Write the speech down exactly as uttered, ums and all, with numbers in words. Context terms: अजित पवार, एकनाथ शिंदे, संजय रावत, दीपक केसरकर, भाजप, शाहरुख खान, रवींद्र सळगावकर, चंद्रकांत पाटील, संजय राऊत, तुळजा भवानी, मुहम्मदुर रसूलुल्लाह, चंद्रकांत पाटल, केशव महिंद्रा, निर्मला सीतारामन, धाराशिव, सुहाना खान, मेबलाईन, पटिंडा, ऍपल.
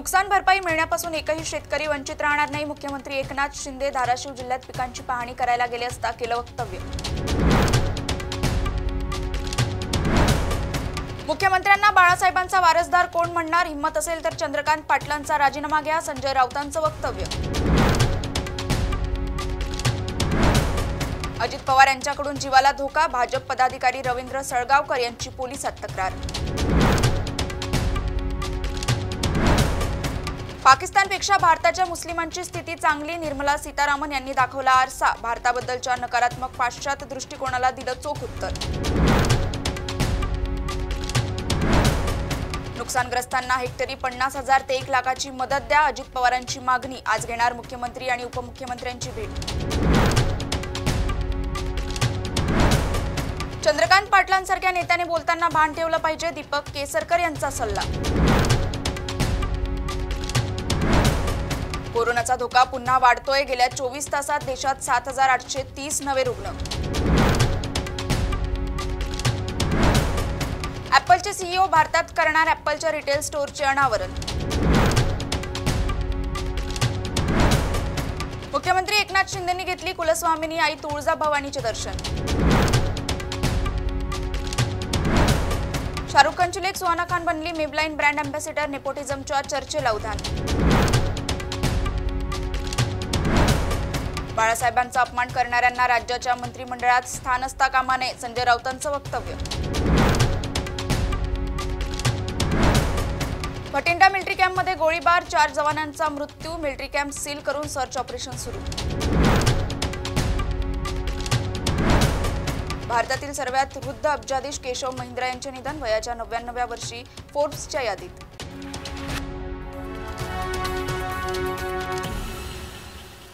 नुकसान भरपाई मिळण्यापासून एकही शेतकरी वंचित राहणार नाही। मुख्यमंत्री एकनाथ शिंदे धाराशिव जिल्ह्यात पिकांची पाहणी करायला गेले असता केलं वक्तव्य। मुख्यमंत्र्यांना बाळासाहेबांचा वारसदार कोण म्हणणार, हिम्मत असेल तर चंद्रकांत पाटलांचा राजीनामा घ्या, संजय रावतांचं वक्तव्य। अजित पवार यांच्याकडून जीवाला धोका, भाजप पदाधिकारी रवींद्र सळगावकर यांची पोलिसात तक्रार। पाकिस्तानपेक्षा भारताच्या मुस्लिमांची स्थिती चांगली, निर्मला सीतारामन यांनी दाखवला आरसा, भारताबद्दलच्या नकारात्मक पाश्चात्य दृष्टिकोनाला दिलं चोख उत्तर। नुकसानग्रस्तांना हेक्टरी पन्नास हजार ते एक लाखाची मदत द्या, अजित पवारांची मागणी। आज घेणार मुख्यमंत्री आणि उपमुख्यमंत्र्यांची भेट। चंद्रकांत पाटलांसारख्या नेत्याने बोलताना भान ठेवलं पाहिजे, दीपक केसरकर यांचा सल्ला। कोरोनाचा धोका पुन्हा वाढतोय, गेल्या चोवीस तासात देशात सात हजार आठशे तीस नवे रुग्ण। ऍपलचे सीईओ भारतात करणार ऍपलच्या रिटेल स्टोअरचे अनावरण। मुख्यमंत्री एकनाथ शिंदेंनी घेतली कुलस्वामिनी आई तुळजा भवानीचे दर्शन। शाहरुख खानची लेक सुहाना खान बनली मेबलाईन ब्रँड अँबॅसेडर, नेपोटिझमच्या चर्चेला उधाण। बाळासाहेबांचा अपमान करणाऱ्यांना राज्याच्या मंत्रिमंडळात स्थान असता कामा नये, संजय राऊतांचं वक्तव्य। पटिंडा मिलिटरी कॅम्पमध्ये गोळीबार, चार जवानांचा मृत्यू, मिलिटरी कॅम्प सील करून सर्च ऑपरेशन सुरू। भारतातील सर्वात वृद्ध अब्जाधीश केशव महिंद्रा यांचे निधन, वयाच्या नव्याण्णव्या वर्षी फोर्ब्सच्या यादीत।